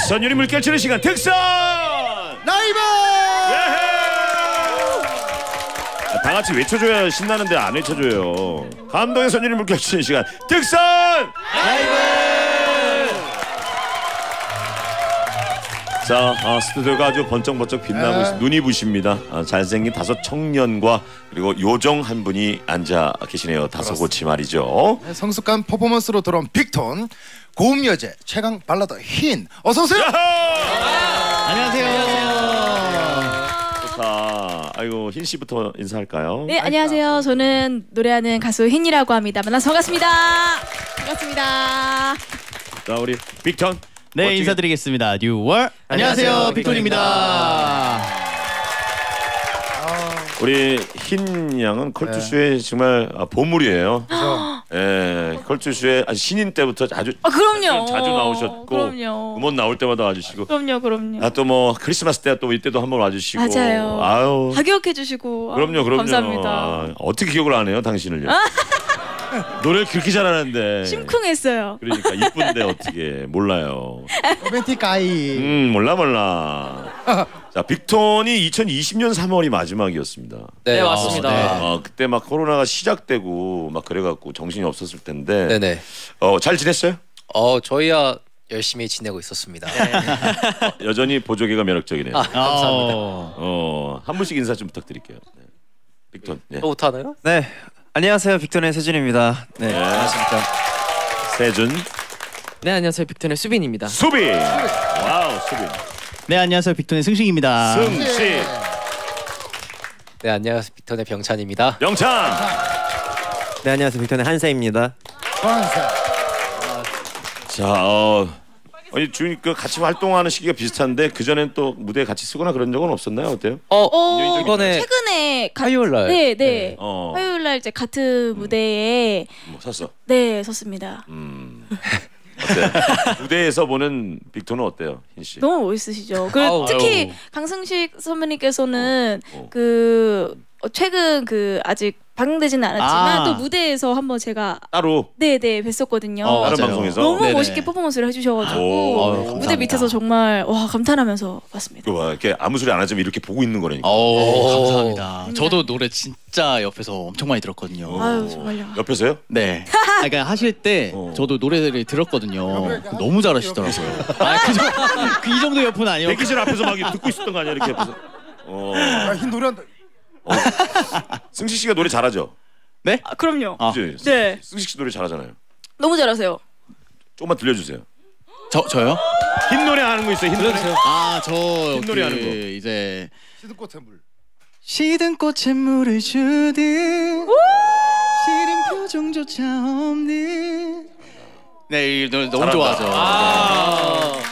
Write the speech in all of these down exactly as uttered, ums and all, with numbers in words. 네, 선율이 물결치는 시간 특선 라이브. 예! 다 같이 외쳐줘야 신나는데 안 외쳐줘요. 감동의 선율이 물결치는 시간 특선 라이브. 자, 아, 스튜디오가 아주 번쩍번쩍 빛나고 있습니다. 눈이 부십니다. 아, 잘생긴 다섯 청년과 그리고 요정 한 분이 앉아 계시네요. 다섯 고치 말이죠. 네, 성숙한 퍼포먼스로 돌아온 빅톤 고음 여제 최강 발라더 흰, 어서 오세요. 안녕하세요. 안녕하세요. 좋다. 아이고, 흰 씨부터 인사할까요? 네, 안녕하세요. 저는 노래하는 가수 흰이라고 합니다. 만나서 반갑습니다. 반갑습니다. 자, 우리 빅톤. 네, 멋지게 인사드리겠습니다. 뉴월. 안녕하세요, 빅톤입니다. 우리 흰 양은 컬투쇼의 네. 정말 보물이에요. 예, 컬투쇼의 아주 신인 때부터 아주 아, 그럼요. 자주 나오셨고, 그럼요. 음원 나올 때마다 와주시고, 그럼요, 그럼요. 아, 또 뭐 크리스마스 때 또 이때도 한번 와주시고, 맞아요. 아유, 다 기억해주시고, 그럼요, 그럼요. 감사합니다. 아, 어떻게 기억을 안 해요, 당신을요? 노래를 그렇게 잘하는데 심쿵했어요. 그러니까 이쁜데 어떻게 몰라요. 로맨틱 아이. 음, 몰라 몰라. 자, 빅톤이 이천이십 년 삼월이 마지막이었습니다. 네, 네, 맞습니다. 네. 어, 그때 막 코로나가 시작되고 막 그래갖고 정신이 없었을 텐데. 네네. 어, 잘 지냈어요? 어, 저희야 열심히 지내고 있었습니다. 네. 어, 여전히 보조개가 매력적이네요. 아, 감사합니다. 어, 한 분씩 인사 좀 부탁드릴게요. 네. 빅톤. 네. 또 못하나요? 네. 안녕하세요, 빅톤의 세준입니다. 네, 네. 안녕하십니까. 세준. 네, 안녕하세요, 빅톤의 수빈입니다. 수빈. 와우, 수빈. 네, 안녕하세요, 빅톤의 승식입니다. 승식. 네, 안녕하세요, 빅톤의 병찬입니다. 병찬. 네, 안녕하세요, 빅톤의 한세입니다. 한세. 자, 어, 아니, 주인 그 같이 활동하는 시기가 비슷한데 그 전엔 또 무대에 같이 쓰거나 그런 적은 없었나요? 어때요? 어, 어 이번에 최근에 가... 화요일 날. 네, 네. 네. 어. 화요일 날 이제 같은 음. 무대에 뭐 섰어? 네, 섰습니다. 음. 어때요? 무대에서 보는 빅톤은 어때요, 흰 씨? 너무 멋있으시죠. 그 아우, 특히 아우. 강승식 선배님께서는 어, 어. 그 최근 그 아직 방영되지는 않았지만 아 또 무대에서 한번 제가 따로 네네 뵀었거든요. 어, 다른 방송에서 너무 네네. 멋있게 퍼포먼스를 해주셔가지고 아, 무대 감사합니다. 밑에서 정말 와 감탄하면서 봤습니다. 와, 이렇게 아무 소리 안 하지만 이렇게 보고 있는 거라니까. 오, 네. 감사합니다. 네. 저도 노래 진짜 옆에서 엄청 많이 들었거든요. 아유, 정말요. 옆에서요? 네. 아니, 그러니까 하실 때 어. 저도 노래를 들었거든요. 너무 잘하시더라고요. 아, 그 정도, 그 이 정도 옆은 아니었고. 대기실 앞에서 막 듣고 있었던 거 아니야, 이렇게 옆에서. 어. 아, 흰 노래한다. 어. 승식 씨가 노래 잘하죠? 네? 아, 그럼요. 아. 네. 승식 씨 노래 잘하잖아요. 너무 잘하세요. 조금만 들려주세요. 저 저요? 흰 노래 하는 거 있어요. 흰 노래. 아, 저 흰 노래 하는 거. 이제 시든 꽃의 물. 시든 꽃의 물을 주듯 시린 표정조차 없는. 네, 이 노래 너무 좋아하죠. 아, 네.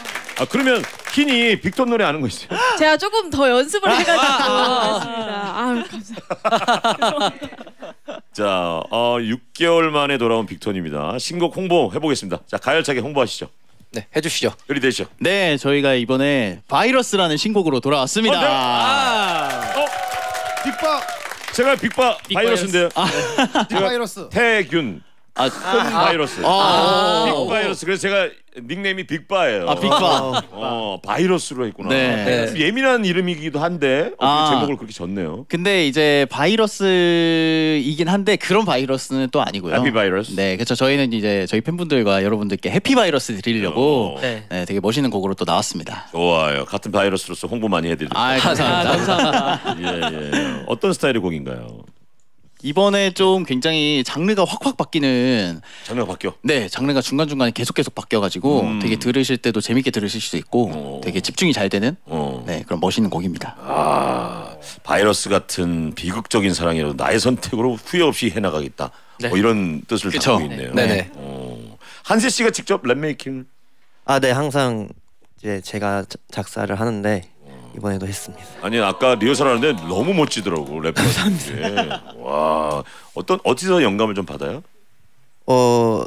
아, 그러면 흰이 빅톤 노래 아는 거 있어요? 제가 조금 더 연습을 해가지고 왔습니다. 아유, 감사합니다. 자, 어, 육 개월 만에 돌아온 빅톤입니다. 신곡 홍보 해보겠습니다. 자, 가열차게 홍보하시죠. 네, 해주시죠. 요리 되시죠. 네, 저희가 이번에 바이러스라는 신곡으로 돌아왔습니다. 어, 네. 아, 어, 빅바. 제가 빅바 바이러스인데요. 아. 빅바이러스. 태균. 아, 큰 바이러스. 아, 아, 빅바이러스. 그래서 제가 닉네임이 빅바예요. 아, 빅바. 어, 바이러스로 했구나. 네. 네. 예민한 이름이기도 한데 어, 아, 제목을 그렇게 졌네요. 근데 이제 바이러스이긴 한데 그런 바이러스는 또 아니고요. 해피 바이러스. 네, 그렇죠. 저희는 이제 저희 팬분들과 여러분들께 해피 바이러스 드리려고 네. 네, 되게 멋있는 곡으로 또 나왔습니다. 좋아요. 같은 바이러스로서 홍보 많이 해드릴게요. 아, 감사합니다. 아, 감사합니다. 예, 예. 어떤 스타일의 곡인가요? 이번에 좀 굉장히 장르가 확확 바뀌는. 장르가 바뀌어? 네, 장르가 중간중간에 계속 계속 바뀌어가지고 음. 되게 들으실 때도 재밌게 들으실 수도 있고 오. 되게 집중이 잘 되는 오. 네, 그런 멋있는 곡입니다. 아, 바이러스 같은 비극적인 사랑이라도 나의 선택으로 후회 없이 해나가겠다. 네. 뭐 이런 뜻을 담고 있네요. 네네. 어. 한세 씨가 직접 랩 메이킹? 아, 네, 항상 이제 제가 작사를 하는데 이번에도 했습니다. 아니, 아까 리허설 하는데 너무 멋지더라고, 랩. 감사합니다. 와, 어떤 어디서 영감을 좀 받아요? 어,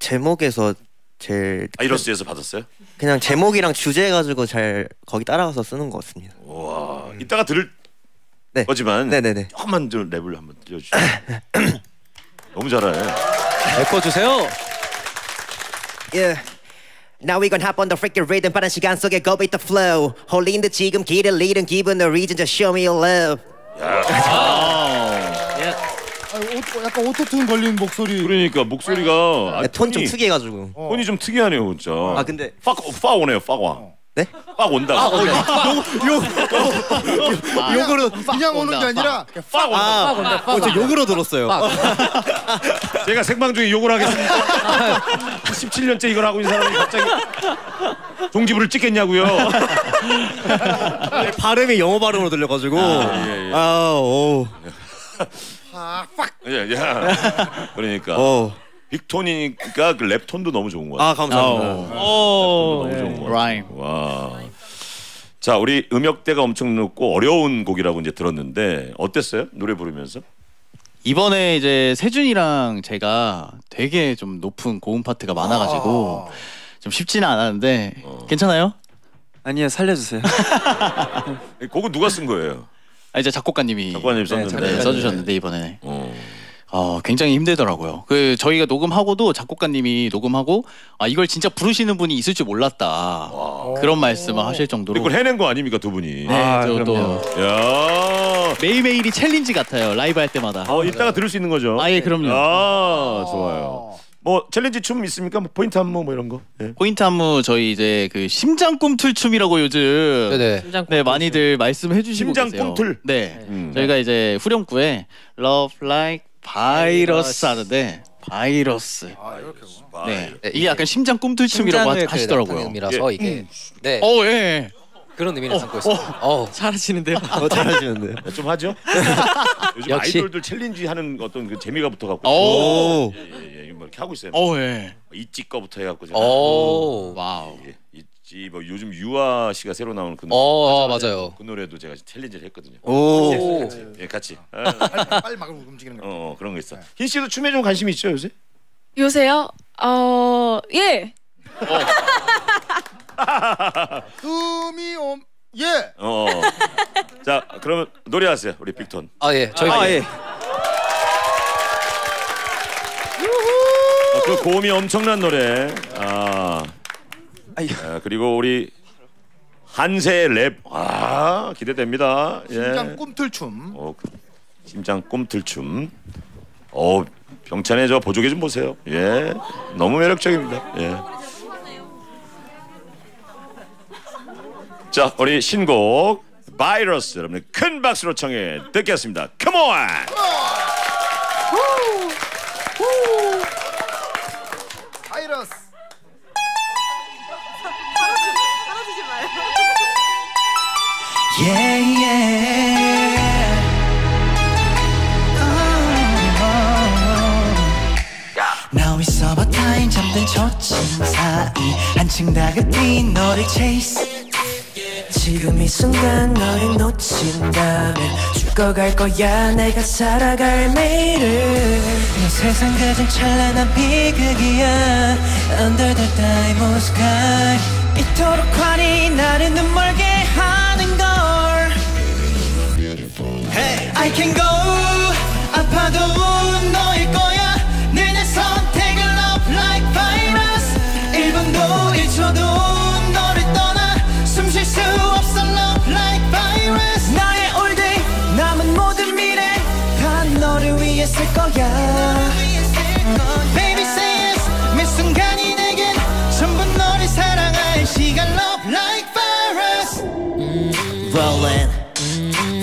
제목에서 제일. 바이러스에서 받았어요? 그냥 제목이랑 주제 가지고 잘 거기 따라가서 쓰는 것 같습니다. 와, 음. 이따가 들을 네. 거지만 네네네. 조금만 좀 랩을 한번 들려주세요. 너무 잘해. 메꿔 주세요. 예. Now we gon' hop on the freaking rhythm 빠른 시간 속에 go with the flow 홀린 듯 지금 길을 잃은 기분 no reason just show me your love. 약간 오토튠 걸린 목소리. 그러니까 목소리가 아, 톤 좀 특이해가지고 어. 톤이 좀 특이하네요 진짜. 아 근데 팍 팍 오네요 팍 와. 네? 팍 온다고. 아, 어, 아, 욕으로 그냥 오는 게 아니라 팍 온다. 팍 온다. 어, 저 욕으로 들었어요. 제가 생방 중에 욕을 하겠습니다. 십칠 년째 이걸 하고 있는 사람이 갑자기 종지부를 찍겠냐고요. 발음이 영어 발음으로 들려가지고. 아, 예, 예. 아 오. 아, 팍. 예, 예. 그러니까. 오. 빅톤이니까 그 랩톤도 너무 좋은 것 같아요. 아 감사합니다. 오, 오 예. 좋은 것 라임. 와. 자 우리 음역대가 엄청 높고 어려운 곡이라고 이제 들었는데 어땠어요? 노래 부르면서? 이번에 이제 세준이랑 제가 되게 좀 높은 고음 파트가 많아가지고 아. 좀 쉽지는 않았는데 어. 괜찮아요? 아니요 살려주세요. 곡은 누가 쓴 거예요? 아 이제 작곡가님이 작곡가님 썼는데 네, 써주셨는데 이번에. 어. 어, 굉장히 힘들더라고요. 그 저희가 녹음하고도 작곡가님이 녹음하고 아 이걸 진짜 부르시는 분이 있을 줄 몰랐다 그런 말씀을 하실 정도로 이걸 해낸 거 아닙니까 두 분이. 네, 아, 저 또 매일매일이 챌린지 같아요. 라이브 할 때마다. 어 이따가 들을 수 있는 거죠. 아 예 그럼요. 아 좋아요. 뭐 챌린지 춤 있습니까? 뭐 포인트 안무 뭐 이런 거? 네. 포인트 안무 저희 이제 그 심장 꿈틀 춤이라고 요즘 네네. 네 많이들 말씀해 주시고 계세요. 심장 꿈틀. 네 음. 저희가 이제 후렴구에 Love Like 바이러스 하는데 바이러스. 아, 이렇게 네. 네. 이게 약간 심장 꿈틀춤이라고 하, 하시더라고요. 의미라서 예. 이게. 음. 네. 어 예. 그런 의미를 담고 있어요. 어. 잘하시는데요. 어, 잘하시는데요. 좀 하죠. 요즘 역시. 아이돌들 챌린지 하는 어떤 그 재미가 붙어 갖고. 오. 예, 예, 예. 뭐 이렇게 하고 있어요. 어 예. 있지 거부터 해 갖고 제가. 오. 와우. 예. 있지 뭐 요즘 유아 씨가 새로 나오는 그 노래. 어, 맞아요. 맞아요. 그 노래도 제가 챌린지를 했거든요. 오. 같이 했어요, 같이. 예, 같이. 아, 빨리 막 움직이는 거. 어, 그런 거 있어. 흰 씨도 춤에 좀 관심이 있죠, 요새? 요새요? 어, 예. 어. 춤이 옴 예. 어. 자, 그러면 노래하세요. 우리 빅톤. 아, 예. 저희가 아, 예. 어, 그 고음이 엄청난 노래. 아. 아, 그리고 우리 한세 랩. 아, 기대됩니다. 심장 예. 꿈틀춤. 어, 심장 꿈틀춤. 어, 병찬의 저 보조개 좀 보세요. 예. 너무 매력적입니다. 예. 자 우리 신곡 바이러스 여러분들 큰 박수로 청해 듣겠습니다. Come on! 바이러스 사라지지 마요. Yeah, yeah. Now it's about time. 잠든 초침 사이 한층 다급히 너를 chase. 지금 이 순간 너를 놓친다면 죽어갈 거야 내가 살아갈 매일을. 이 세상 가장 찬란한 비극이야 Under the diamond sky. 이토록 환히 나를 눈멀게 하는 걸 hey. I can go 아파도 너일 거야 늘 내 선택을 Love like virus. 일 분도 일 초도 나의 all day 남은 모든 미래 다 너를 위해 쓸 거야. Baby say yes 매 순간이 내겐 전부 너를 사랑할 시간 Love like virus. Rolling,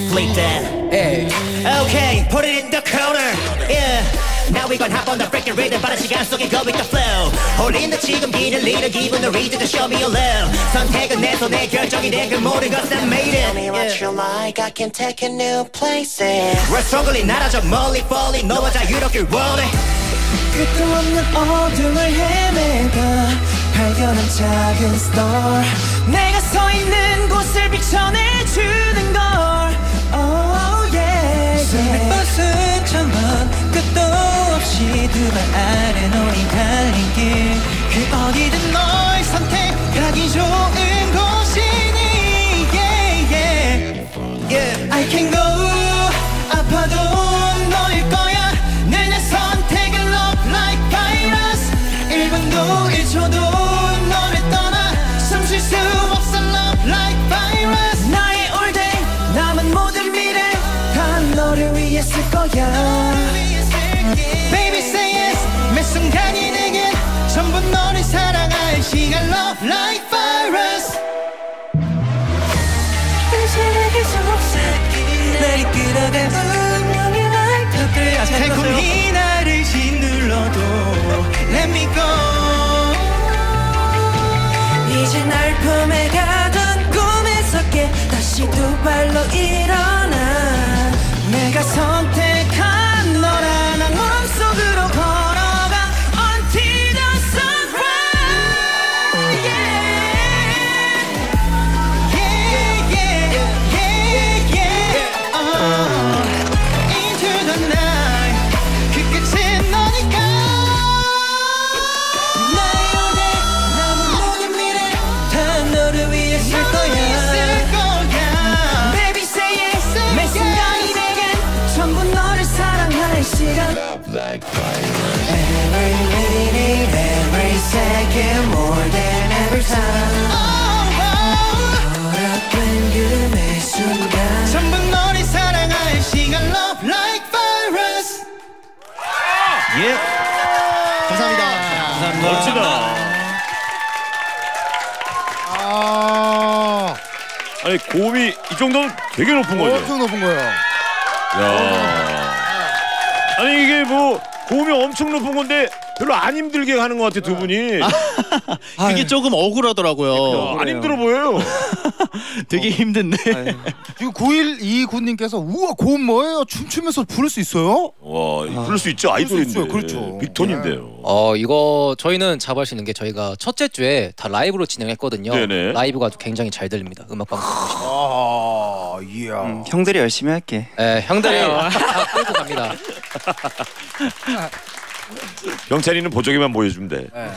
flick that. Okay, put it in the corner. Yeah. Now we gon' hop on the freaking rhythm 빠른 시간 속에 go with the flow 홀린 듯 지금 길을 잃은 기분 no reason to show me your love. 선택은 내 손에 결정이 된 그 모든 것은 I made it. Tell me what you like, I can take you new places. We're struggling 날아져 멀리 falling 너와 자유롭길 원해. 끝도 없는 어둠을 헤매다 발견한 작은 star. 내가 서 있는 곳을 비춰내주는 걸 oh yeah. 수백 번 수천 번 끝도 시두발 아래 너희 달린 길 그 어디든 널 선택하기 좋은 곳이니 yeah, yeah. Yeah. I can go 아파도 너일 거야 늘 내 선택을 Love like virus. 일 분도 일 초도 너를 떠나 있을 거야. Baby say yes. 매 순간이 내겐 전부 너를 사랑할 시간. Love like virus. 이제는 계속 날 이끌어가서 운명이 날 터뜨려. 달콤히 나를 짓눌러도 Let me go. 이제 날 품에 가던 꿈에서 깨 다시 두 발로 일어나. 내가 선택한 너라 난 마음속으로 걸어가 Until the sunrise. Yeah Yeah yeah yeah yeah oh. Into the night. 그 끝은 너니까. 나의 연애 남은 모든 미래 다 너를 위해 쓸 거야. Baby say yes. 매 순간이 전부 너를 사랑할 시간. Love like virus. Every minute, every second, more than every time. Oh, oh. 허락된 그 매 순간. 전부 너를 사랑할 시간. Love like virus. 예. 감사합니다. 감사합니다. 멋지다. 아. 아니 고음이 이 정도는 되게 높은 거죠. 엄청 높은 거예요. 야. 아니 이게 뭐 고음이 엄청 높은 건데 별로 안 힘들게 하는 것 같아 두 분이. 그게 조금 억울하더라고요. 안 힘들어 보여요. 되게 힘든데. 지금 구일이구 님께서 우와 고음 뭐예요? 춤추면서 부를 수 있어요? 와 부를 수 있죠. 아이돌인데. 그렇죠. 빅톤인데요. 어 이거 저희는 자부할 수 있는 게 저희가 첫째 주에 다 라이브로 진행했거든요. 네네. 라이브가 굉장히 잘 들립니다. 음악방송. 아 이야. 음, 형들이 열심히 할게. 네 형들이 다 끌고 갑니다. 병찬이는 보조개만 보여주면 돼. 네.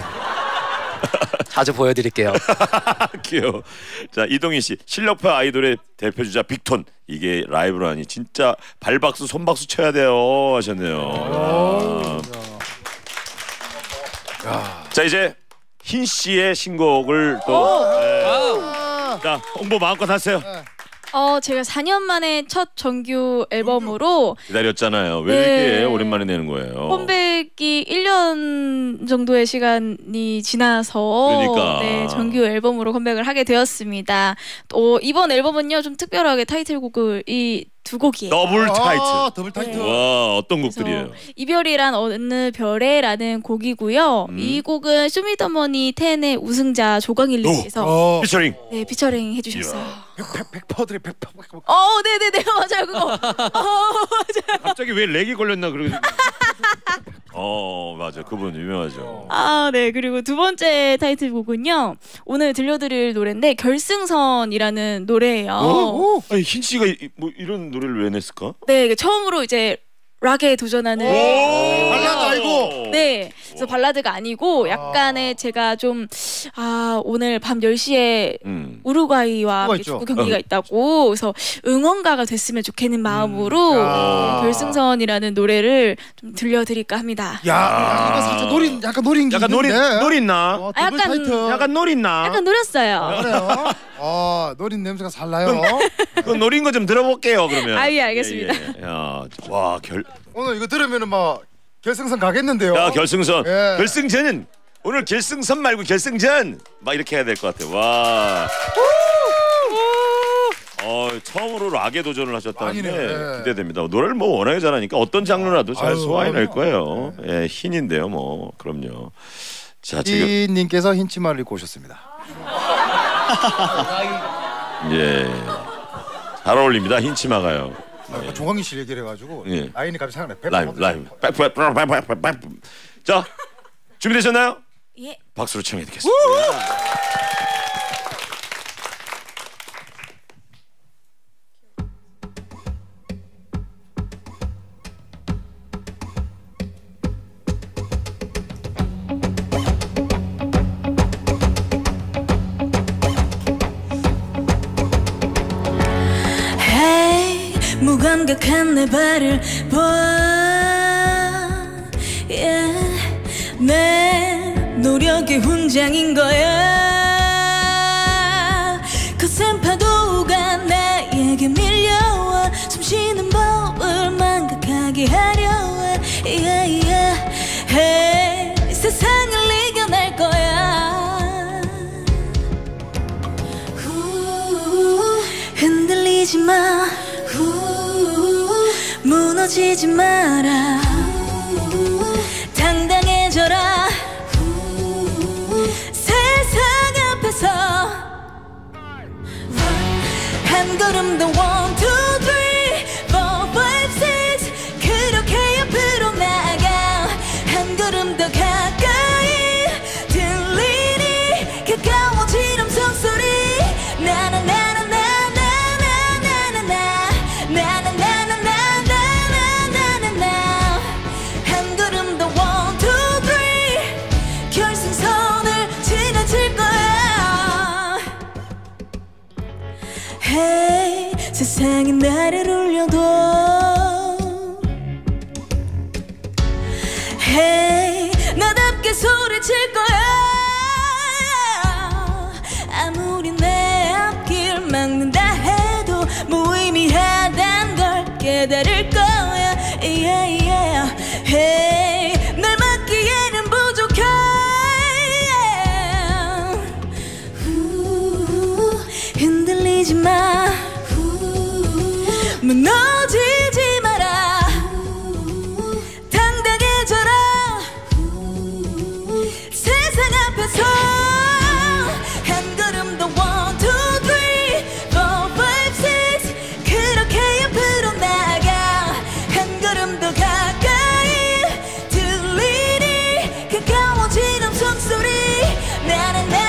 자주 보여드릴게요. 귀여워. 자 이동희 씨 실력파 아이돌의 대표주자 빅톤 이게 라이브로 하니 진짜 발박수 손박수 쳐야 돼요 하셨네요. 야. 야. 자 이제 흰 씨의 신곡을 또 네. 자, 홍보 마음껏 하세요. 네. 어 제가 사 년 만에 첫 정규 앨범으로 기다렸잖아요. 왜 네. 이렇게 오랜만에 내는 거예요? 컴백이 일 년 정도의 시간이 지나서 그러니까. 네, 정규 앨범으로 컴백을 하게 되었습니다. 또 이번 앨범은요 좀 특별하게 타이틀곡을 이 두 곡이에요. 더블 타이틀. 아, 더블 타이틀. 네. 와 어떤 곡들이에요? 이별이란 어느 별에라는 곡이고요. 음. 이 곡은 쇼미더머니 텐의 우승자 조광일 님께서 피처링. 네 피처링 해주셨어요. 백퍼들이 백퍼. 어 네네네 맞아요 그거. 어, 맞아요. 갑자기 왜 렉이 걸렸나 그러고. 어 맞아요 그분 유명하죠. 아 네 그리고 두 번째 타이틀곡은요 오늘 들려드릴 노래인데 결승선이라는 노래예요. 어? 어? 아니 흰 씨가 이, 뭐 이런 노래를 왜 냈을까? 네 처음으로 이제 락에 도전하는 발라드 아니고 네 그래서 발라드가 아니고 약간의 제가 좀 아 오늘 밤 열 시에 음. 우루과이와 축구 경기가 있다고 그래서 응원가가 됐으면 좋겠는 마음으로 음. 결승선이라는 노래를 좀 들려드릴까 합니다. 야, 야 약간 살짝 노린 약간 노린 약간 노린 노린나 어, 아, 약간 약간 노린나 약간 노렸어요. 그래요? 아 노린 냄새가 잘 나요. 그 노린 거 좀 들어볼게요 그러면. 아 예 알겠습니다. 예, 예. 야, 와 결 오늘 이거 들으면은 막 결승선 가겠는데요. 야 결승선. 예. 결승전은 오늘 결승선 말고 결승전 막 이렇게 해야 될 것 같아요. 와. 어 처음으로 락에 도전을 하셨다는데 네. 기대됩니다. 노래를 뭐 워낙에 잘하니까 어떤 장르라도 잘 소화해낼 거예요. 네. 예 흰인데요 뭐 그럼요. 자 지금 흰님께서 흰 치마를 입고 오셨습니다. 예. 잘 어울립니다 흰 치마가요. 예. 조광희 씨 얘기를 해가지고 예. 라인이 갑자기 생각나요. 라임, 라임. 자, 준비되셨나요? 예. 박수로 청해 듣겠습니다. 완벽한 내 발을 봐 yeah. 내 노력의 훈장인 거야. 거센 파도가 나에게 밀려와 숨쉬는 법을 망각해 마. 무너지지 마라. 당당해져라. 세상 앞에서 한 걸음 더 one two three four five six 그렇게 앞으로 나가 한 걸음 더 가까이 들리니 가까워 지름 숨소리 나나나나 Hey, 세상이 나를 울려도 Hey, 나답게 소리칠 거야. 아무리 내 앞길 막는다 해도 무의미하단 걸 깨달을 거야. Yeah, yeah. Hey, 날 막기에는 부족해. Ooh, 흔들리지 마. 무너지지 마라. 당당해져라. 세상 앞에서 한 걸음 더 one two three four five six 그렇게 앞으로 나가 한 걸음 더 가까이 들리니 가까워 지금 숨소리 나나나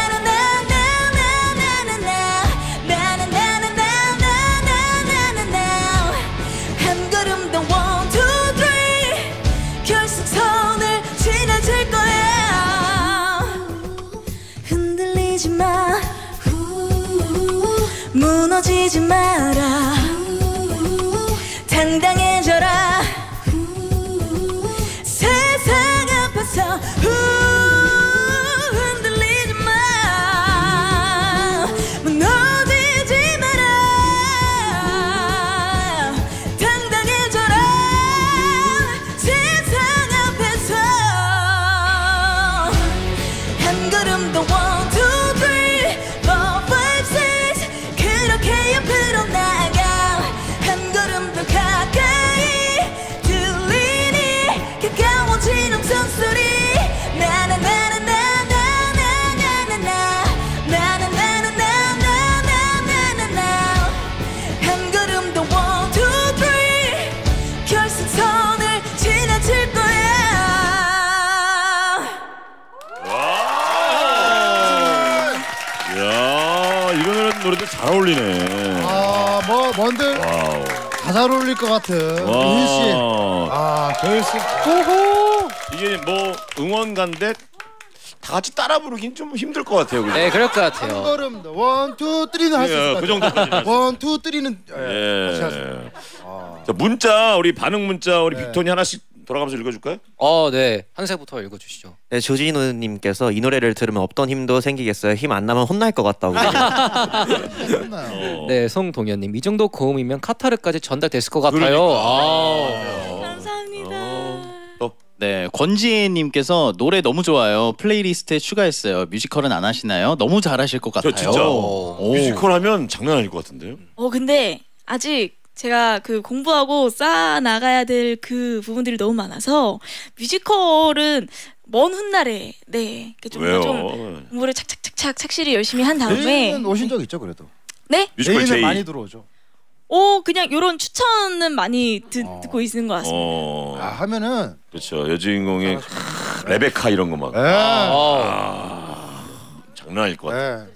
무너지지 마라. 당당해져라. 세상 앞에서 흔들리지 마. 무너지지 마라. 당당해져라. 세상 앞에서 한 걸음 더 one two 노래도 잘 어울리네. 아, 뭐 뭔들 다 잘 어울릴 것 같은 우희 씨. 아, 저희 씨. 고고. 이게 뭐 응원가인데 다 같이 따라 부르긴 좀 힘들 것 같아요. 그죠? 네, 그럴 것 같아요. 한 걸음 더 원, 투, 쓰리는 할 수 있을 것 같아요. 그 정도까지. 원, 투, 쓰리는 같이 하세요. 자, 문자 우리 반응 문자 우리 빅톤이 네. 하나씩 돌아가면서 읽어줄까요? 어, 네. 한세부터 읽어주시죠. 네, 조진우님께서 이 노래를 들으면 없던 힘도 생기겠어요. 힘 안 나면 혼날 것 같다고. 어. 네, 송동현님. 이 정도 고음이면 카타르까지 전달됐을 것 같아요. 그러니까. 아, 감사합니다. 어. 네, 권지혜님께서 노래 너무 좋아요. 플레이리스트에 추가했어요. 뮤지컬은 안 하시나요? 너무 잘하실 것 같아요. 저 진짜 오. 뮤지컬 하면 장난 아닐 것 같은데요? 어, 근데 아직 제가 그 공부하고 쌓아 나가야 될 그 부분들이 너무 많아서 뮤지컬은 먼 훗날에 네 좀 더 좀 공부를 착착착착 착실히 열심히 한 다음에 내일은 오신 적 있죠 그래도? 네? 뮤지컬 제이 많이 들어오죠. 오 그냥 이런 추천은 많이 듣, 어. 듣고 있는 것 같습니다. 어. 아, 하면은 그렇죠 여주인공의 아, 레베카 이런 거 막 아. 아. 장난 아닐 것 같아요.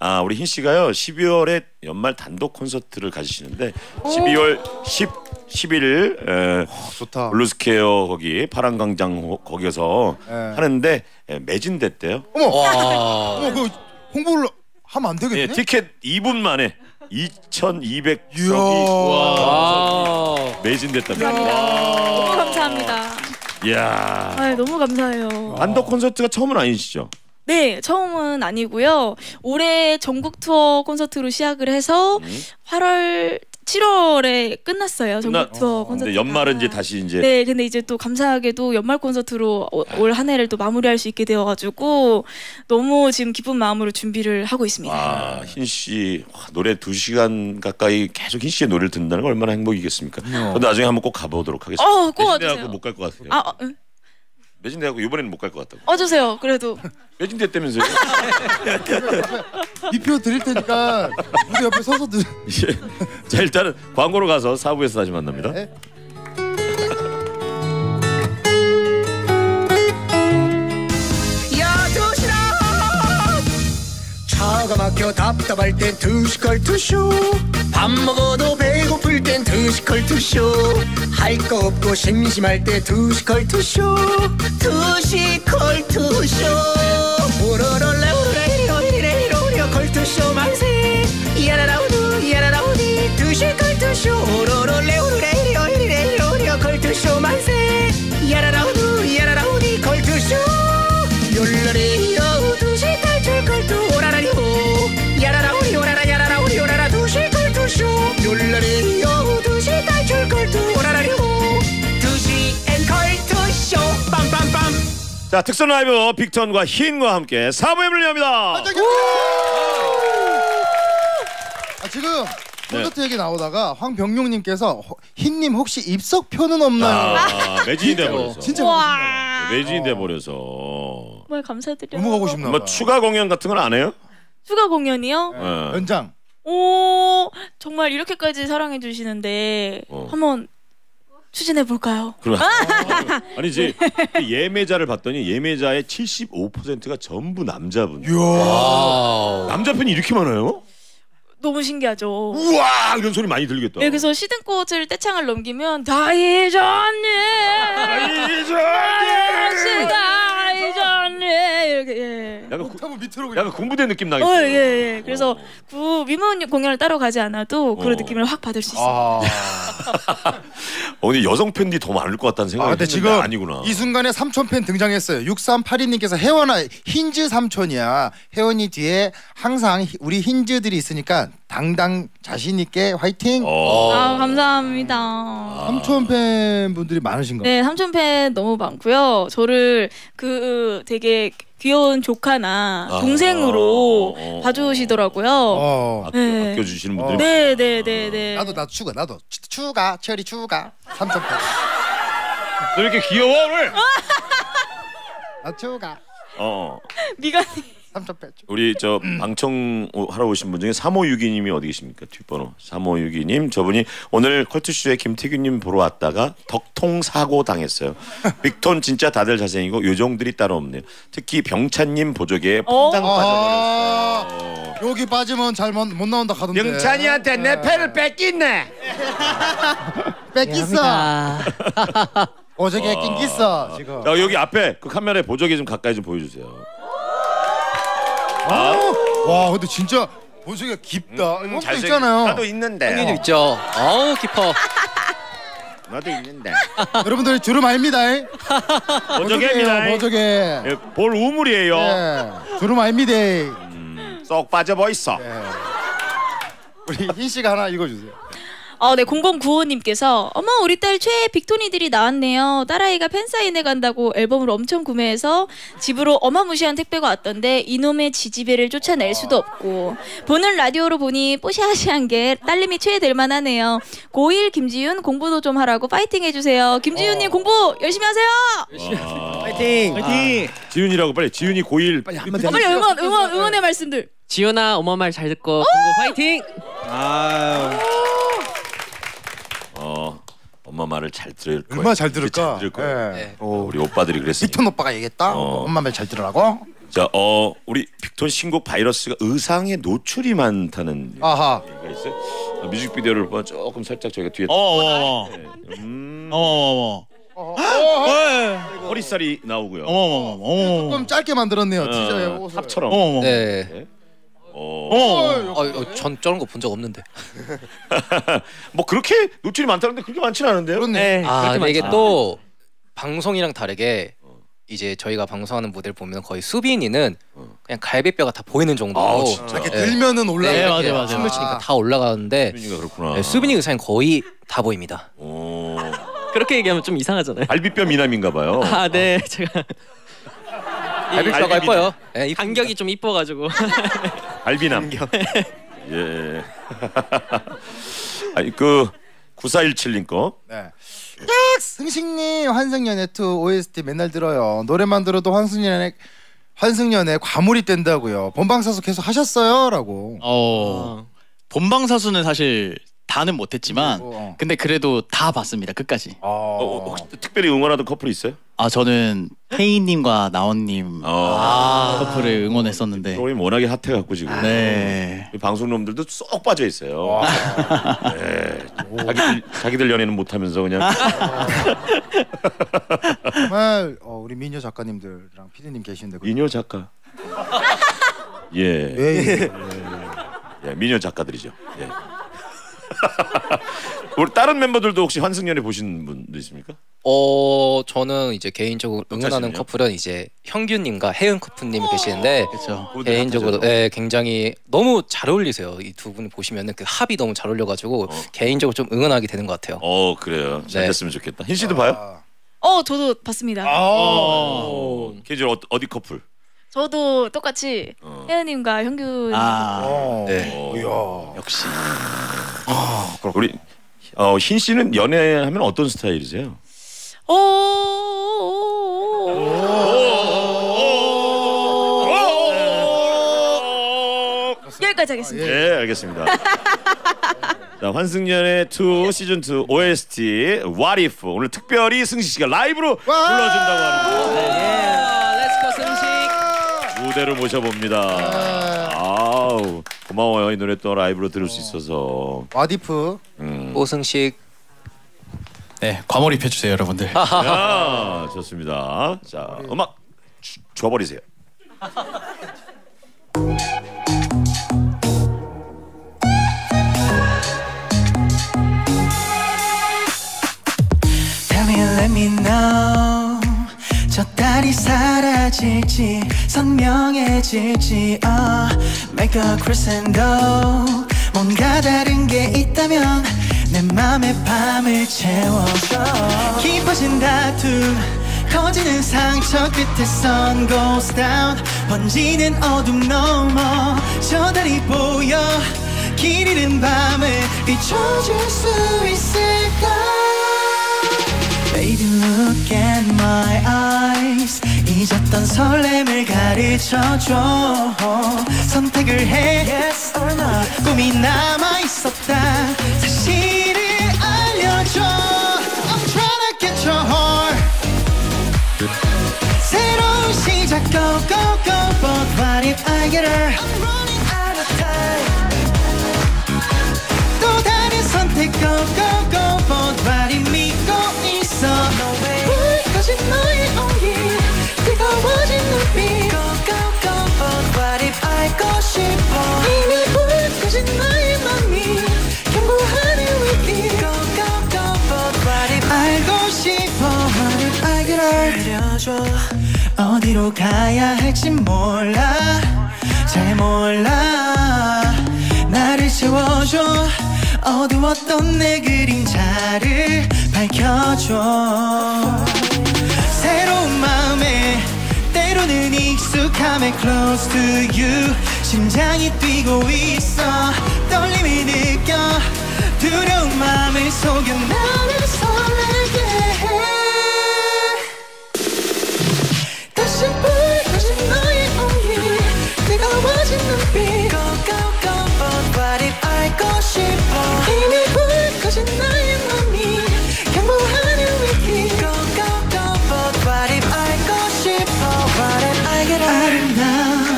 아 우리 흰 씨가요 십이월에 연말 단독 콘서트를 가지시는데 십이월 십일 일 에, 좋다. 블루스퀘어 거기 파란광장 거기에서 에. 하는데 에, 매진됐대요. 어머, 어머 그 홍보를 하면 안 되겠네. 예, 티켓 이 분 만에 이천이백 석이 매진됐답니다. 너무 감사합니다. 이야, 아유, 너무 감사해요. 단독 콘서트가 처음은 아니시죠? 네, 처음은 아니고요. 올해 전국 투어 콘서트로 시작을 해서 음? 팔월 칠월에 끝났어요. 전국 투어 어, 콘서트. 연말은 이제 다시 이제. 네, 근데 이제 또 감사하게도 연말 콘서트로 올 한 해를 또 마무리할 수 있게 되어가지고 너무 지금 기쁜 마음으로 준비를 하고 있습니다. 아, 흰 씨 노래 두 시간 가까이 계속 흰 씨의 노래를 듣는다는 거 얼마나 행복이겠습니까? 어. 근데 나중에 한번 꼭 가보도록 하겠습니다. 어, 꼭 와주세요. 못 갈 것 같아요. 아, 어, 응. 매진대하고 이번에는 못 갈 것 같다고. 와주세요. 그래도 매진대 때면서요. 이 표 드릴 테니까 우리 옆에 서서 들. 예. 자, 일단은 광고로 가서 사 부에서 다시 만납니다. 네. 야, 두시라. 차가 막혀 답답할 땐 두시 컬투쇼. 밥 먹어도 배고플 땐 두시 컬투쇼. 할 거 없고 심심할 때 두시 컬투쇼. 두시 컬투쇼. 오로로라오레로레로레 컬투쇼 만세. 야라라우두 야라라우디 두시 컬투쇼. 오로로레오레로레로레 컬투쇼 만세. 야라라우두 야라라우디 컬투쇼. 열레리요 두시탈출 컬투 오라라리오. 야라라우리 오라라 야라라우리 오라라 두시 컬투쇼. 열레리요 두시탈출 컬투. 자, 특선 라이브 빅톤과 흰과 함께 사 부의 문을 엽니다. 아, 지금 콘서트 네. 얘기 나오다가 황병용님께서 흰님 혹시 입석표는 없나요? 아, 매진이 돼버려서. 진짜 매진이 돼버려서. 정말 감사드려요. 너무 가고 싶나 봐요. 뭐 추가 공연 같은 건 안 해요? 추가 공연이요? 네. 네. 연장. 오, 정말 이렇게까지 사랑해 주시는데 어. 한번 추진해 볼까요? 그럼 아니 이제 예매자를 봤더니 예매자의 칠십오 퍼센트가 전부 남자분. 이야, 남자 팬이 이렇게 많아요? 너무 신기하죠. 우와, 이런 소리 많이 들리겠다. 네, 그래서 시든꽃을 떼창을 넘기면 다 잊었네, 다 잊었네, 다 잊었네 이렇게. 예. 약간 구, 밑으로 약간 군부대 느낌 나겠죠. 어, 예, 예. 그래서 어. 그 미모님 공연을 따로 가지 않아도 그런 어. 느낌을 확 받을 수 있습니다. 아. 어, 근데 여성 팬들이 더 많을 것 같다는 생각이. 아, 근데 지금 아니구나. 이 순간에 삼촌 팬 등장했어요. 육삼팔이 님께서 혜원아 흰즈 삼촌이야. 혜원이 뒤에 항상 우리 흰즈들이 있으니까 당당 자신 있게 화이팅. 아, 감사합니다. 아. 삼촌 팬분들이 많으신가요? 네, 삼촌 팬 너무 많고요. 저를 그 되게 귀여운 조카나 아, 동생으로 아, 어, 어, 봐주시더라고요. 어, 어. 네. 아껴주시는 분들. 네네네네. 네, 네, 네. 나도 나 추가 나도 추, 추가 체리 추가 삼촌. 너 이렇게 귀여워 오늘? 나 추가. 어. 미간이. 우리 저 방청 하러 오신 분 중에 삼오육이 님이 어디 계십니까? 뒷번호 삼오육이 님. 저분이 오늘 컬투쇼에 김태균님 보러 왔다가 덕통 사고 당했어요. 빅톤 진짜 다들 자생이고 요정들이 따로 없네요. 특히 병찬님 보조개에 퐁당 빠져버렸어요. 아 여기 빠지면 잘 못 나온다 하던데. 병찬이한테 내 패를 뺏겼네. 뺏겼어. 어저께 낑겼어 지금. 야, 여기 앞에 그 카메라에 보조개 좀 가까이 좀 보여주세요. 아, 와, 근데 진짜 보조개가 깊다. 음, 잘 있잖아요. 나도 있는데. 형님도 있죠. 아우 깊어. 나도 있는데. 여러분들 주름 아닙니다. 보조개입니다. 보조개. 예, 볼 우물이에요. 예, 주름 아닙니다. 음, 쏙 빠져버렸어. 예. 우리 흰 씨가 하나 읽어주세요. 어, 네, 공공구오 님께서 어머 우리 딸 최애 빅토니들이 나왔네요. 딸아이가 팬사인회 간다고 앨범을 엄청 구매해서 집으로 어마무시한 택배가 왔던데 이놈의 지지배를 쫓아낼 수도 없고 보는 라디오로 보니 뽀샤시한 게 딸님이 최애 될 만하네요. 고일 김지윤 공부도 좀 하라고 파이팅 해주세요. 김지윤님 어. 공부 열심히 하세요. 열심히 하세요. 파이팅. 파이팅. 아, 지윤이라고 빨리. 지윤이 고일 빨리 한마디. 어, 빨리 응원 응원 응원의 말씀들. 지윤아 엄마 말 잘 듣고 공부 파이팅. 아. 어, 엄마 말을 잘 들을 거야. 얼마나 잘 들을까? 잘 들을 거야. 네. 네. 어, 우리 오빠들이 그랬으니까. 빅톤 오빠가 얘기했다. 어. 엄마 말 잘 들으라고. 자, 어, 우리 빅톤 신곡 바이러스가 의상에 노출이 많다는 아하. 얘기가 있어요. 어, 뮤직비디오를 보면 조금 살짝 저희가 뒤에. 어어. 어어. 허리살이 나오고요. 어어어어. 조금 짧게 만들었네요. 어, 진짜 옷을. 탑처럼. 어어어. 네. 네. 어, 어, 전 저런 거 본 적 없는데. 뭐 그렇게 노출이 많다는데 그렇게 많지는 않은데요? 그렇네. 아, 근데 이게 또 방송이랑 다르게 이제 저희가 방송하는 무대를 보면 거의 수빈이는 어. 그냥 갈비뼈가 다 보이는 정도로 아, 진짜? 이렇게 들면은 올라가요. 네, 맞아, 맞아. 춤을 추니까 아. 다 올라가는데 수빈이가 그렇구나. 네, 수빈이 의상이 거의 다 보입니다. 오. 그렇게 얘기하면 좀 이상하잖아요. 갈비뼈 미남인가 봐요. 아, 네. 아. 제가 갈비뼈가 예뻐요. 네, 간격이 좀 이뻐가지고. 갈비남. 예. 아니 그 구사일칠님 거. 네. 승식님 환승연애 투 오에스티 맨날 들어요. 노래만 들어도 환승연애 환승연애 과몰입 된다고요. 본방사수 계속 하셨어요?라고. 어. 본방사수는 사실 다는 못했지만, 어. 근데 그래도 다 봤습니다 끝까지. 어. 어, 혹시 특별히 응원하던 커플이 있어요? 아 저는 태희님과 나원님 어. 아. 커플을 응원했었는데. 프로그램 워낙에 핫해갖고 지금. 네. 방송놈들도 쏙 빠져 있어요. 네. 자기들, 자기들 연애는 못하면서 그냥. 정말 어, 우리 미녀 작가님들랑 피디님 계시는데. 미녀 작가. 예. 예. 예. 예. 미녀 작가들이죠. 예. 우리 다른 멤버들도 혹시 환승연애 보신 분도 있습니까? 어 저는 이제 개인적으로 응원하는 커플은 이제 형규님과 혜은 커플님이 계시는데 그쵸. 개인적으로 네, 굉장히 너무 잘 어울리세요. 이 두 분을 보시면은 그 합이 너무 잘 어울려가지고 어. 개인적으로 좀 응원하게 되는 것 같아요. 어 그래요. 잘 네. 됐으면 좋겠다. 흰 씨도 아. 봐요? 어 저도 봤습니다. 개인적으로 어, 어디 커플? 저도 똑같이 어. 혜은님과 형규님. 아 네. 어. 역시. 아, 우리 어, 흰 씨는 연애하면 어떤 스타일이세요? 오, 오, 오, 오, 오, 오 여기까지 하겠습니다. 예, 알겠습니다. 자, 환승연애 투 시즌 투 오에스티 What If 오늘 특별히 승식 씨가 라이브로 불러준다고 하는데, 렛츠고 승식 무대로 모셔봅니다. 아우. 고마워요. 이 노래 또 라이브로 들을 어. 수 있어서. 와디프 음. 오승식 네 과몰입해주세요 여러분들. 야, 좋습니다. 자 우리... 음악 주, 줘버리세요. Tell me, let me know 저 달이 사라질지 선명해질지 oh. Make a crescendo 뭔가 다른 게 있다면 내 맘에 밤을 채워줘 깊어진 다툼 커지는 상처 끝에 sun goes down 번지는 어둠 넘어 저 달이 보여 길 잃은 밤을 비춰줄 수 있을까 Baby, look at my eyes. 잊었던 설렘을 가르쳐줘. 선택을 해. Yes or no. 꿈이 남아 있었다. 사실을 알려줘. I'm trying to get your heart. 새로운 시작. Go, go, go. But what if I get her? I'm running out of time. 또 다른 선택. Go, go, go. But what if 믿고 있어 불켜진 너의 온기 뜨거워진 눈빛 Go go go but what if 알고 싶어 이미 불켜진 너의 맘이 경고하는 위기 Go go go but what if 알고 싶어 What if I get her 알려줘 어디로 가야 할지 몰라 잘 몰라 나를 채워줘 어두웠던 내 그림자를 밝혀줘 새로운 마음에 때로는 익숙함에 close to you 심장이 뛰고 있어 떨림이 느껴 두려운 마음을 속여 나를 설레게 해 다시 불켜진 너의 온기 뜨거워진 눈빛 Go go go but what if 알고 싶어 이미 불켜진 너의 맘이 경고하는 위기 Go go go but what if 알고 싶어 What if I get around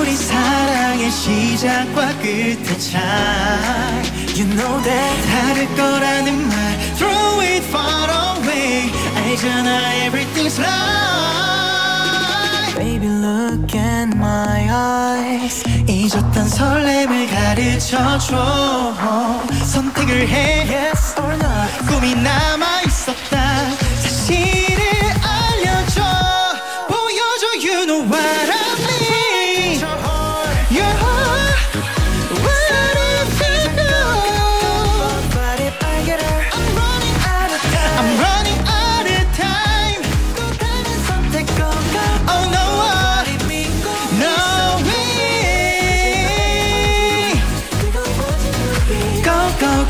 우리 사랑의 시작과 끝의 차이 You know that 다를 거라는 말 Throw it far away 알잖아 everything's love Baby, look at my eyes. 잊었던 설렘을 가르쳐줘. 선택을 해. Yes or no. 꿈이 남아 있었다. 사실을 알려줘.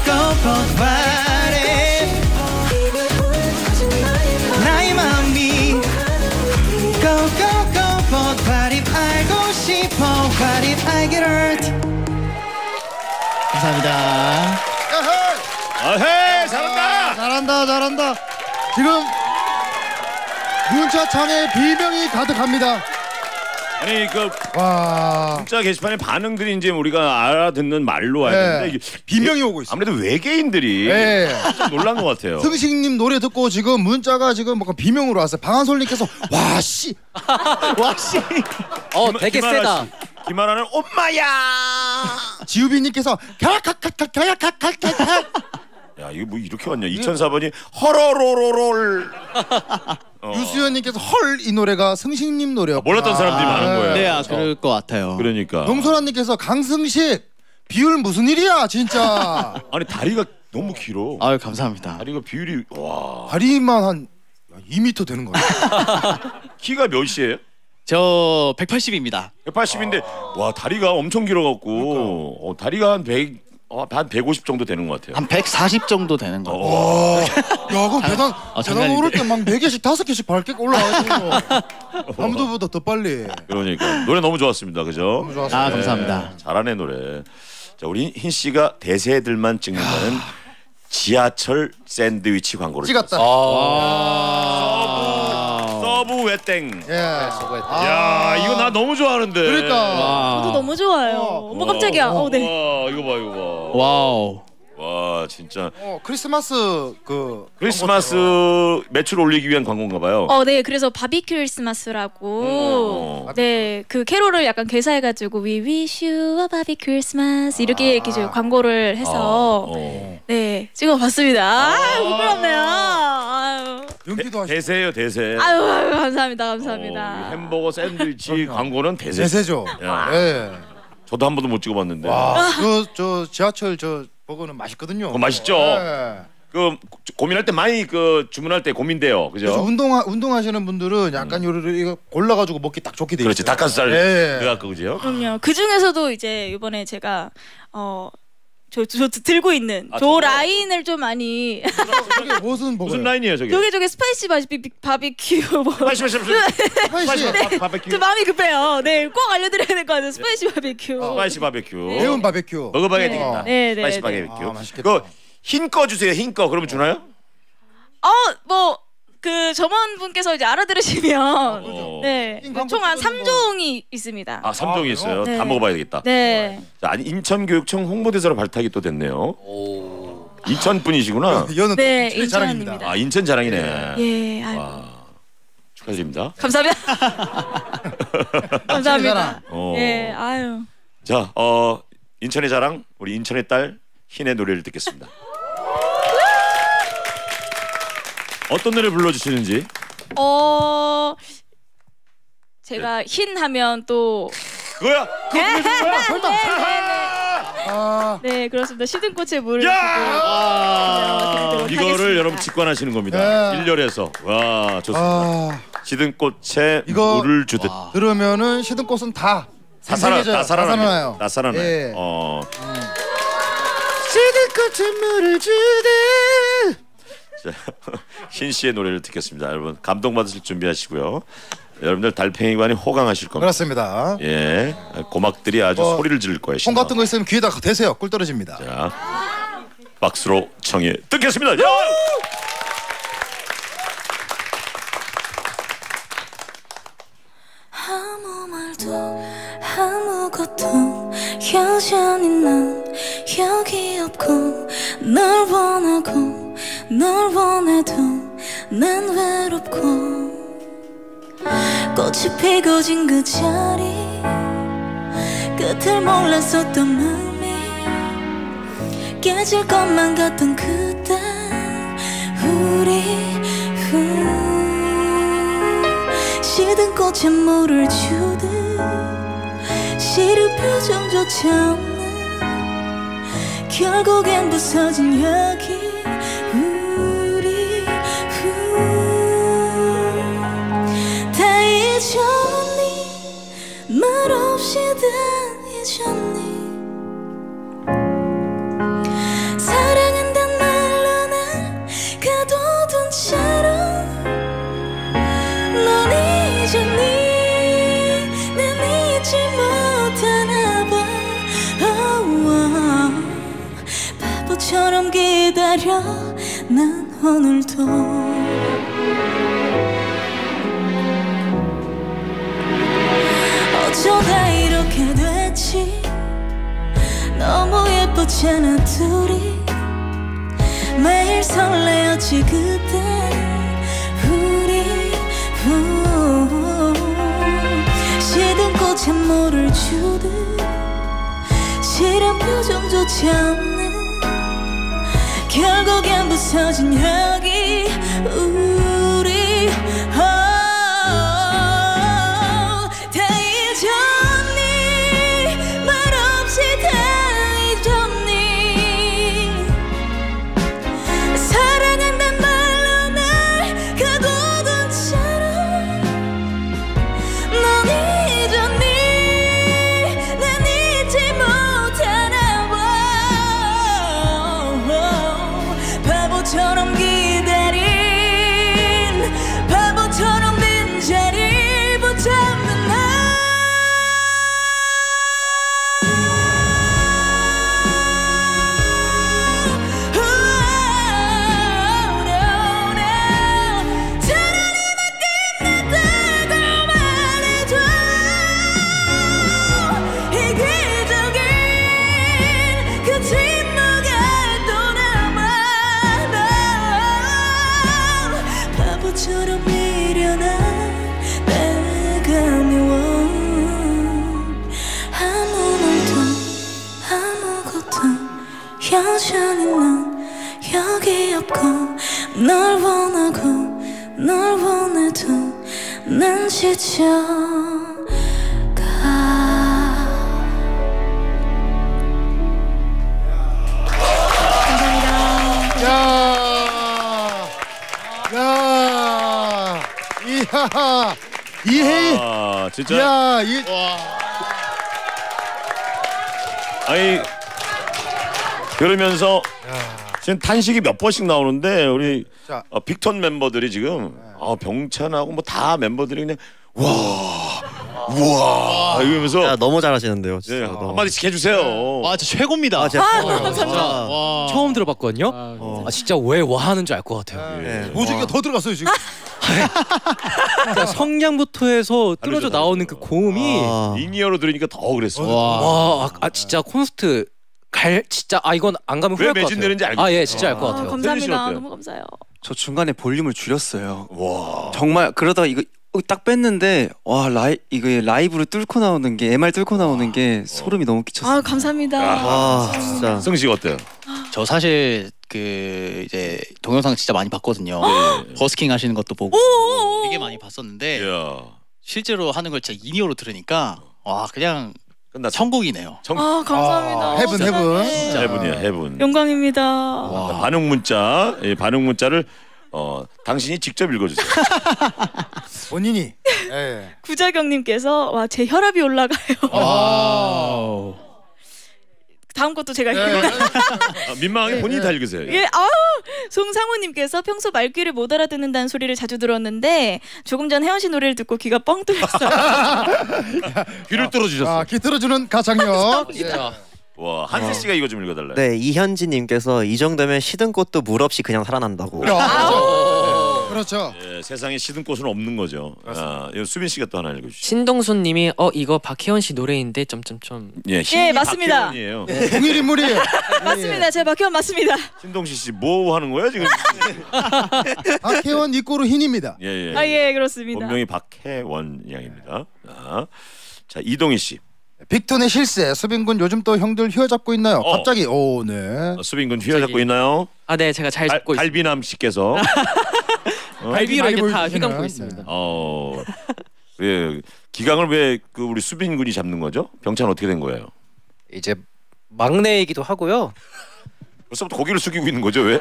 go both ways. 나의 마음이 go go go both ways. 알고 싶어 what if I get hurt. 감사합니다. 어헤 잘한다. 잘한다 잘한다. 지금 문자창에 비명이 가득합니다. 아니 그 와. 문자 게시판의 반응들이 이제 우리가 알아듣는 말로 하는데 네. 비명이 오고 있어요. 아무래도 외계인들이 네. 놀란 것 같아요. 승식님 노래 듣고 지금 문자가 지금 뭔가 비명으로 왔어요. 방한솔님께서 와 씨 와 씨 어 되게 세다. 김하나는 엄마야. 지우빈님께서 가야가야가야가야가야 야 이거 뭐 이렇게 왔냐. 이천사 번이 허러로로롤. 어. 유수연님께서 헐 이 노래가 승식님 노래였구나. 아, 몰랐던 사람들이 많은 거예요. 네, 아, 그럴 것 같아요. 그러니까 농소라님께서 강승식 비율 무슨 일이야 진짜. 아니 다리가 너무 길어. 아유 감사합니다. 다리가 비율이 와 다리만 한 이 미터 되는 거예요. 키가 몇이에요? 저 백팔십입니다. 백팔십인데 아. 와 다리가 엄청 길어갖고 어, 다리가 한 백. 어, 한 백오십 정도 되는 것 같아요. 한 백사십 정도 되는 것 같아요. 야, 그럼 배당, 아, 배당 오를 때 막 네 개씩, 다섯 개씩 밝게 올라와요. 아무도보다 더 빨리. 그러니까. 노래 너무 좋았습니다. 그죠? 너무 좋았습니다. 아, 감사합니다. 네, 잘하네, 노래. 자, 우리 흰 씨가 대세들만 찍는다는 지하철 샌드위치 광고를 찍었다. 서브웨땡. 예. 네, 서브웨땡. 야, 이거 나 너무 좋아하는데. 그러니까. 와. 저도 너무 좋아요. 어머 깜짝이야. 어, 네. 와, 이거 봐, 이거 봐. 와우. 와, 진짜. 어, 크리스마스 그 크리스마스 매출 올리기 위한 광고인가 봐요. 어, 네. 그래서 바비큐 크리스마스라고. 어. 네. 그 캐롤을 약간 개사해 가지고 We wish you a barbecue Christmas 이렇게 아. 이렇게 좀 광고를 해서 아. 어. 네. 찍어 봤습니다. 아, 부끄럽네요. 아유. 연기도 하시고 대세요 대세. 아유, 아유 감사합니다 감사합니다. 어, 햄버거 샌드위치 광고는 대세. 대세죠. 야. 네. 저도 한 번도 못 찍어봤는데. 와, 그 저 지하철 저 버거는 맛있거든요. 어, 맛있죠. 네. 그 고민할 때 많이 그 주문할 때 고민돼요, 그죠? 그래서 운동 운동하시는 분들은 약간 음. 요리를 이거 골라가지고 먹기 딱 좋게 돼. 그렇지 있어요. 닭가슴살 네. 들어갈 거죠. 그럼요. 그 중에서도 이제 이번에 제가 어. 저, 저, 저 들고 있는 아, 저 라인을 좀 많이 저게 무슨, 무슨 라인이에요 저게? 저게 저게 스파이시 바비, 바비큐 뭐 스파이시 바비큐 네. 바비큐 저 마음이 급해요. 네 꼭 알려드려야 될 것 같아요. 스파이시 바비큐 어. 스파이시 바비큐 네. 매운 바비큐 먹어봐야 네. 되겠다. 네, 네, 스파이시 네. 바비큐 아, 맛있겠다. 흰 거 주세요. 흰 거 그러면 주나요? 어 뭐 그 점원분께서 이제 알아들으시면 어. 네 총 한 삼 종이 있습니다. 아 삼 종이 있어요? 네. 다 먹어봐야 되겠다. 네. 자, 아니 인천교육청 홍보대사로 발탁이 또 됐네요. 오. 인천 분이시구나. 네 인천 자랑입니다. 아 인천 자랑이네. 예. 예. 축하드립니다. 감사합니다. 감사합니다. 어. 예. 아유. 자, 어 인천의 자랑 우리 인천의 딸 흰의 노래를 듣겠습니다. 어떤 노래 불러주시는지? 어 제가 네. 흰 하면 또 그거야? 그거 불러주는 거야? 설마? 네, 네, 네. 아... 네 그렇습니다. 시든꽃의 물을 아... 이거를 하겠습니다. 여러분 직관하시는 겁니다. 네. 일렬에서 와 좋습니다. 아... 시든꽃의 이거... 물을 주듯 와... 들으면은 시든꽃은 다 다 살아 다 살아나요. 다 살아나요. 예. 어 음. 시든꽃의 물을 주듯 흰 씨의 노래를 듣겠습니다. 여러분 감동받으실 준비하시고요. 여러분들 달팽이관이 호강하실 겁니다. 그렇습니다. 예, 고막들이 아주 어, 소리를 지를 거예요. 콩 같은 거 있으면 귀에다 대세요. 꿀 떨어집니다. 자, 박수로 청해 듣겠습니다. 아무 말도 아무것도 여전히 난 여기 없고 널 원하고 널 원해도 난 외롭고 꽃이 피고 진 그 자리 끝을 몰랐었던 마음이 깨질 것만 같던 그때 우리 후 시든 꽃에 물을 주듯 시린 표정조차 없는 결국엔 부서진 여기 잊었니 말없이 다 잊었니. 너처럼 기다려 난 오늘도 어쩌다 이렇게 됐지 너무 예뻤잖아 둘이 매일 설레었지 그때 우리 후. 시든 꽃에 물을 주듯 실한 표정조차 없는 결국엔 부서진 여기 우리 oh, 다 잊었니 말 없이 다 잊었니 사랑한단 말로 날 가둬둔 채로 넌 잊었니 난 잊지 못하나 봐 oh, oh, 바보처럼 기다린 바보처럼 빈 자리를 붙잡는 나 사랑이 바뀐다고 말해줘 이기적인 그 침묵을 떠나봐 나 바보처럼 미련한 내가 미워 아무 말도 아무것도 여전히 난 여기 없고 널 원하고 널 원해도 난 지쳐가 감사합니다. 야, 야, 이하, 이해, 아 진짜. 야, 이, 아니 그러면서 지금 탄식이 몇 번씩 나오는데 우리 자. 어, 빅톤 멤버들이 지금 아, 병찬하고 뭐 다 멤버들이 그냥 와 우와 이러면서 야, 너무 잘하시는데요. 진짜. 네, 너무. 한마디씩 해주세요. 와 진짜 최고입니다. 아, 진짜. 아, 감사합니다. 와. 처음 들어봤거든요. 아, 어. 아 진짜 왜 와 하는 줄 알 것 같아요. 네. 오죽이가 더 들어갔어요 지금. 그러니까 성량부터 해서 뚫어져 나오는 그 고음이 아. 인이어로 들으니까 더 그랬어요. 와, 와 아, 아, 진짜 콘서트 갈 진짜 아 이건 안 가면 후회할 것 같아요. 왜 매진되는지 알겠어요. 아 예 진짜 알 것 같아요. 감사합니다. 너무 감사해요. 저 중간에 볼륨을 줄였어요. 와 정말 그러다가 이거 딱 뺐는데 와 라이 이거 라이브로 뚫고 나오는 게 엠알 뚫고 나오는 게 소름이 너무 끼쳤어요. 아 감사합니다. 아 진짜 승식 어때요? 저 사실 그 이제 동영상 진짜 많이 봤거든요. 네. 버스킹 하시는 것도 보고 오오오오. 되게 많이 봤었는데 야. 실제로 하는 걸 진짜 인이어로 들으니까 와 그냥 끝났다. 천국이네요. 정... 아 감사합니다. 아, 헤븐 헤븐. 진짜 헤븐이야 헤븐. 영광입니다. 와. 반응 문자, 예, 반응 문자를 어, 당신이 직접 읽어주세요. 본인이. 예. 구자경님께서 와 제 혈압이 올라가요. 와우. 다음 것도 제가 읽는다. 아, 민망하게 본인이 다 읽으세요. 예, 아우 송상호님께서 평소 말귀를 못 알아듣는다는 소리를 자주 들었는데 조금 전 혜원 씨 노래를 듣고 귀가 뻥 뚫렸어요. 귀를 뚫어주셨어. 아, 귀 뚫어주는 가창력. 와 한세 씨가 이거 좀 읽어달라요. 네 이현지님께서 이 정도면 시든 꽃도 물 없이 그냥 살아난다고. 그렇죠. 예, 세상에 시든 꽃은 없는 거죠. 아, 수빈 씨가 또 하나 읽어주시죠. 신동순 님이 어 이거 박혜원 씨 노래인데 점점점. 예, 예 맞습니다. 박혜원이에요. 예. 동일 인물이에요. 맞습니다. 제 박혜원 맞습니다. 신동신 씨 뭐 하는 거예요 지금? 박혜원 이꼬르 흰입니다. 예예. 예. 아 예 그렇습니다. 본명이 박혜원 양입니다. 아. 자 이동희 씨. 빅톤의 실세 수빈군 요즘 또 형들 휘어잡고 있나요? 어. 갑자기 오 네. 수빈군 휘어잡고 있나요? 아 네 제가 잘 잡고 있습니다. 갈비남 씨께서. 어? 갈비로 이게 다 휘감고 있습니다. 어, 예, 기강을 왜 그 우리 수빈 군이 잡는 거죠? 병찬 어떻게 된 거예요? 이제 막내이기도 하고요. 벌써부터 고개를 숙이고 있는 거죠, 왜?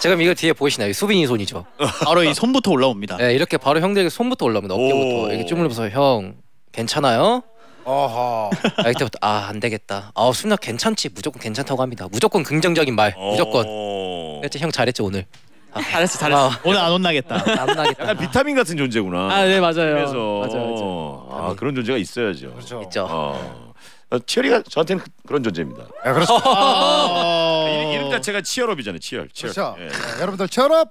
지금 이거 뒤에 보이시나요? 수빈이 손이죠. 바로 이 손부터 올라옵니다. 네, 이렇게 바로 형들에게 손부터 올라옵니다. 어깨부터 이렇게 주물러서 형 괜찮아요? 어허. 아, 이때부터 아 안 되겠다. 아 수빈아 괜찮지? 무조건 괜찮다고 합니다. 무조건 긍정적인 말. 무조건. 그랬지 형 잘했죠 오늘. 아, 잘했어 잘했어. 아, 오늘 안 혼나겠다. 안 혼나겠다. 약간 비타민 같은 존재구나. 아 네 맞아요. 그래서 맞아요, 맞아요. 아 그런 존재가 있어야죠. 그렇죠. 있죠. 어. 치열이가 저한테는 그런 존재입니다. 아, 그렇죠. 아, 아, 아, 아, 아, 이름, 이름까지 자체가 치열업이잖아요. 치열. 치열. 그렇죠. 예. 네, 여러분들 치열업.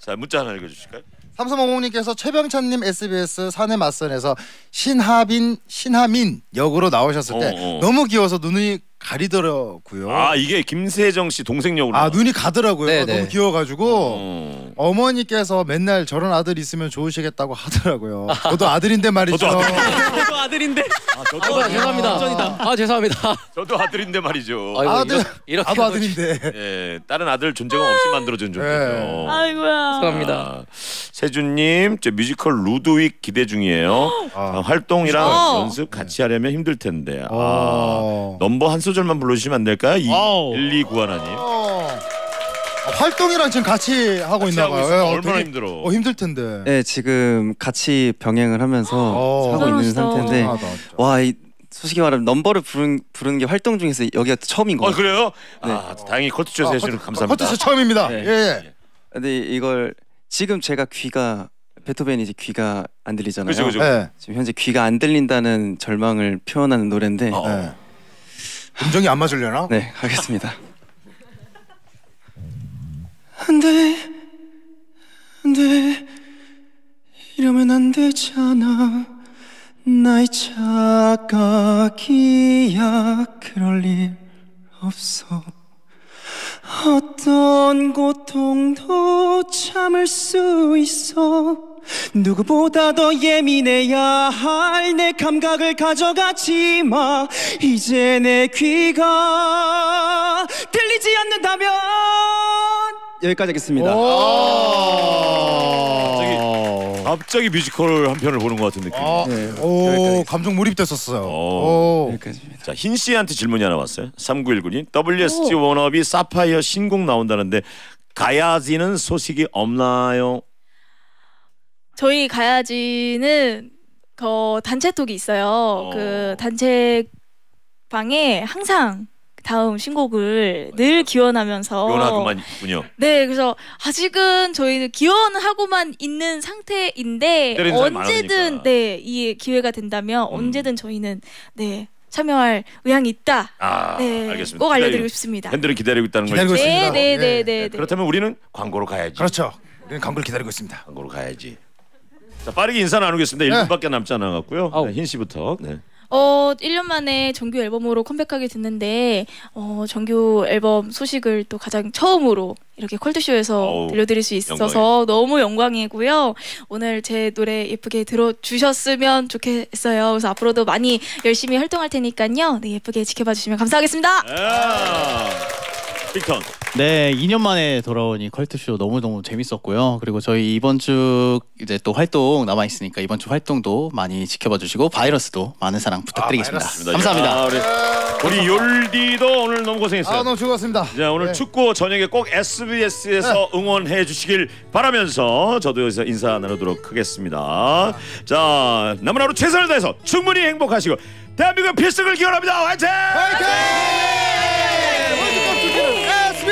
자, 문자 하나 읽어주실까요? 삼삼오공님께서 최병찬님 에스비에스 산에 맞선에서 신하빈 신하민 역으로 나오셨을 때 어, 어. 너무 귀여워서 눈이 가리더라고요. 아, 이게 김세정 씨 동생 역으로. 아, 눈이 가더라고요. 네네. 너무 귀여워가지고 어. 어머니께서 맨날 저런 아들 있으면 좋으시겠다고 하더라고요. 저도 아들인데 말이죠. 저도, 아들. 저도 아들인데. 아, 저도 아, 아, 죄송합니다. 아, 아, 죄송합니다. 저도 아들인데 말이죠. 아이고, 아들. 이렇게, 이렇게 나도 아들인데. 예, 다른 아들 존재감 없이 만들어준 존재죠. 네. 아이고야. 죄송합니다. 아, 세준님, 저 뮤지컬 루드윅 기대 중이에요. 아. 아, 활동이랑 아. 연습 같이 하려면 힘들 텐데. 아, 넘버 한 수. 절만 불러주시면 안 될까요? 일이구일 님. 아, 활동이랑 지금 같이 하고 있나 봐요. 네, 얼마나 되게, 힘들어. 어, 힘들 텐데. 네, 지금 같이 병행을 하면서 오, 하고 있는 상태인데 아, 와, 이, 솔직히 말하면 넘버를 부른, 부르는 게 활동 중에서 여기가 처음인 거예요. 아, 그래요? 네. 아, 다행히 컬투쇼 세션 아, 감사합니다. 컬투쇼 처음입니다. 네. 예, 예. 근데 이걸 지금 제가 귀가 베토벤이 이제 귀가 안 들리잖아요. 그쵸, 그쵸. 네. 지금 현재 귀가 안 들린다는 절망을 표현하는 노래인데 어. 네. 감정이 안 맞으려나? 네, 하겠습니다. 안 돼, 안 돼, 이러면 안 되잖아. 나의 착각이야, 그럴 일 없어. 어떤 고통도 참을 수 있어. 누구보다 더 예민해야 할 내 감각을 가져가지 마. 이제 내 귀가 들리지 않는다면 여기까지 하겠습니다. 갑자기, 갑자기 뮤지컬 한 편을 보는 것 같은 느낌. 아, 네, 오, 감정 몰입됐었어요. 오. 오. 자, 흰 씨한테 질문이 하나 왔어요. 삼구일구 님, 더블유에스지 워너비 사파이어 신곡 나온다는데 가야지는 소식이 없나요? 저희 가야지는 그 단체톡이 있어요. 어. 그 단체방에 항상 다음 신곡을 맞아. 늘 기원하면서 기원하고만 있군요. 네, 그래서 아직은 저희는 기원하고만 있는 상태인데 언제든 네, 이 기회가 된다면 음. 언제든 저희는 네 참여할 의향이 있다. 아, 네, 알겠습니다. 꼭 알려드리고 기다리고, 싶습니다. 팬들은 기다리고 있다는 거죠. 기다리고 있습니다. 네, 네, 네, 네. 그렇다면 우리는 광고로 가야지. 그렇죠. 우리는 광고를 기다리고 있습니다. 광고로 가야지. 자, 빠르게 인사 나누겠습니다. 네. 일 분밖에 남지 않아갖고요. 네, 흰 씨부터. 네. 어, 일 년 만에 정규 앨범으로 컴백하게 됐는데 어, 정규 앨범 소식을 또 가장 처음으로 이렇게 컬투쇼에서 어우, 들려드릴 수 있어서 영광이에요. 너무 영광이고요. 오늘 제 노래 예쁘게 들어주셨으면 좋겠어요. 그래서 앞으로도 많이 열심히 활동할 테니까요. 네, 예쁘게 지켜봐 주시면 감사하겠습니다. 빅턴. 네, 이 년 만에 돌아온 이 컬투쇼 너무너무 재밌었고요. 그리고 저희 이번 주 이제 또 활동 남아있으니까 이번 주 활동도 많이 지켜봐 주시고 바이러스도 많은 사랑 부탁드리겠습니다. 아, 감사합니다. 아, 우리, 우리 욜디도 오늘 너무 고생했어요. 아, 너무 즐거웠습니다. 자, 오늘 네. 축구 저녁에 꼭 에스비에스에서 네. 응원해 주시길 바라면서 저도 여기서 인사 나누도록 하겠습니다. 자, 남은 하루 최선을 다해서 충분히 행복하시고 대한민국 필승을 기원합니다. 화이팅! 화이팅! 화이팅!